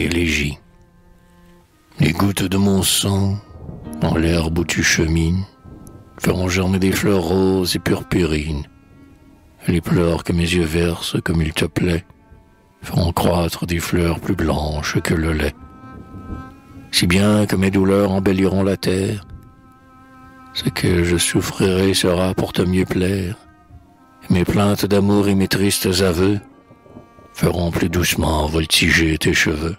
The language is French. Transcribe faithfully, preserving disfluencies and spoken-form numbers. élégie. Les gouttes de mon sang, dans l'herbe où tu chemines, feront germer des fleurs roses et purpurines. Les pleurs que mes yeux versent comme il te plaît feront croître des fleurs plus blanches que le lait. Si bien que mes douleurs embelliront la terre, ce que je souffrirai sera pour te mieux plaire. Mes plaintes d'amour et mes tristes aveux feront plus doucement voltiger tes cheveux.